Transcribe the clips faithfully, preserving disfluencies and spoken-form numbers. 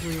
Three.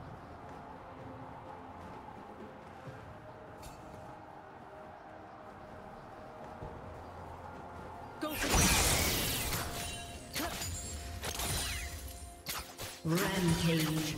Rampage.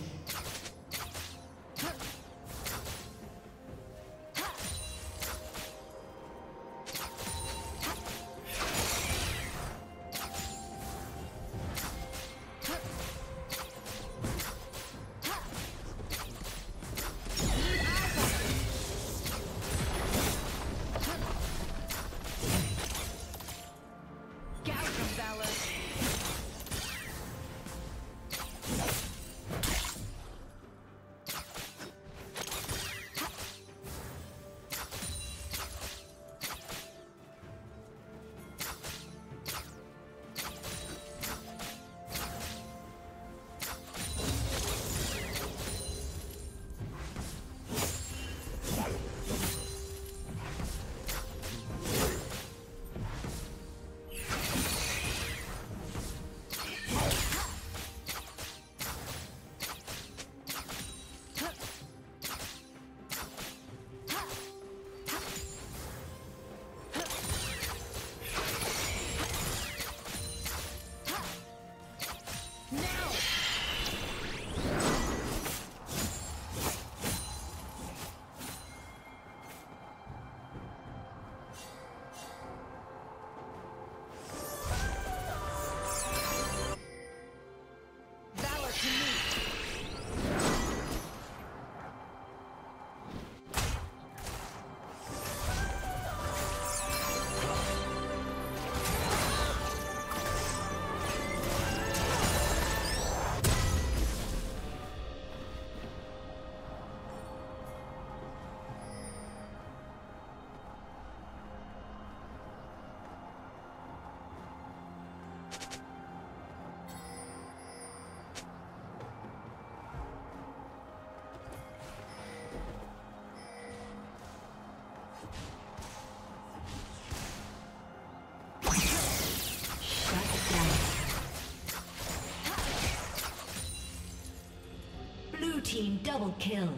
Team double kill.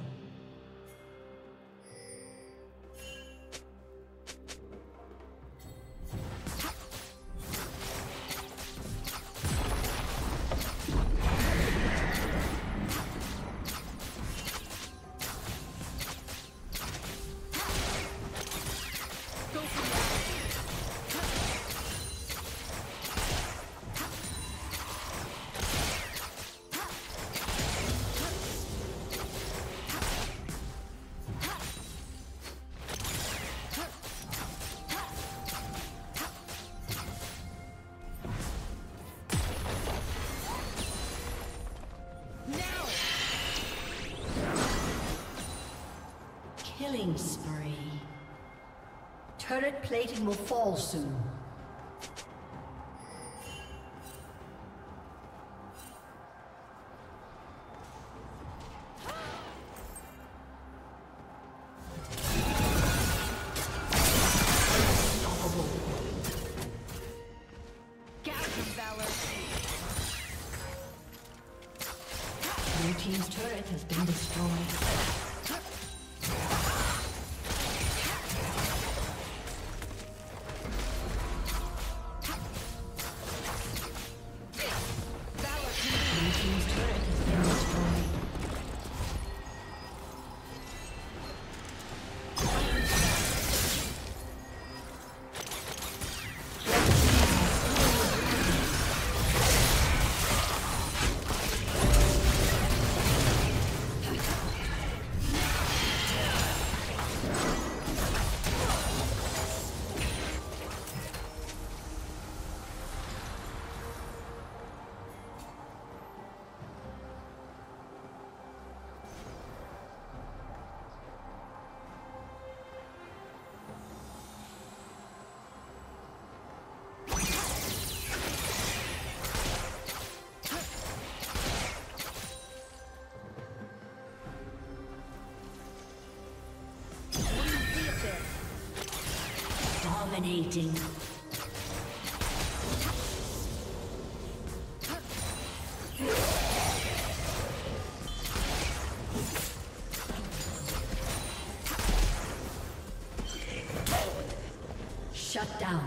Killing spree. Turret plating will fall soon. Dominating. Shut down.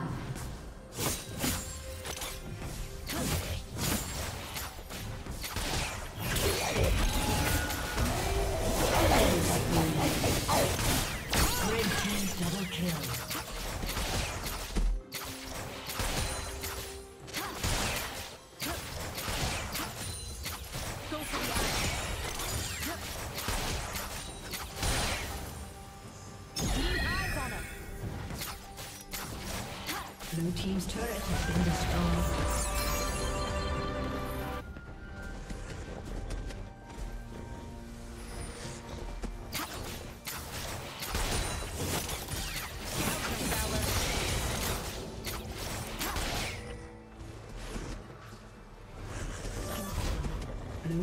Red team double kill. Blue team's turret has been destroyed. Blue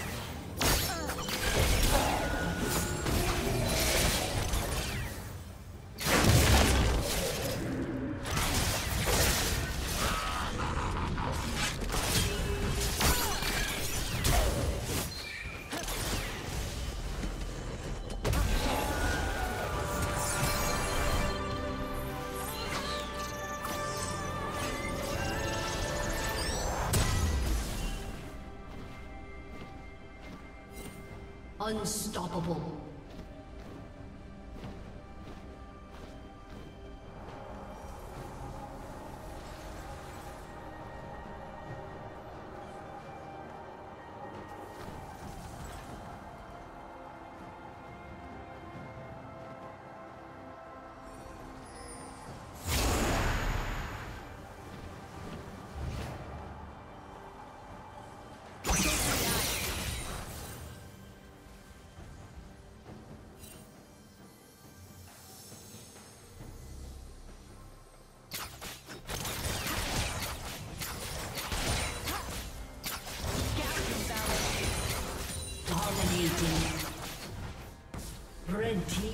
Unstoppable. Red team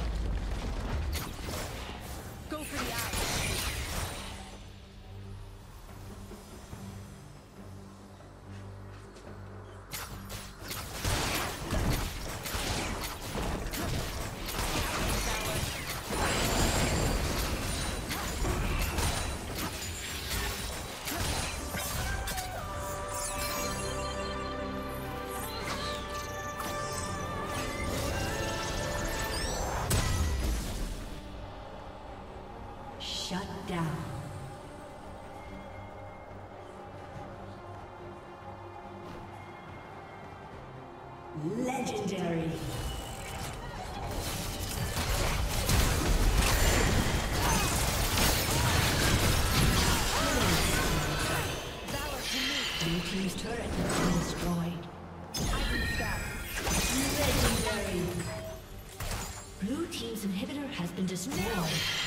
Shut down. Legendary. Legendary. Blue team's inhibitor has been destroyed.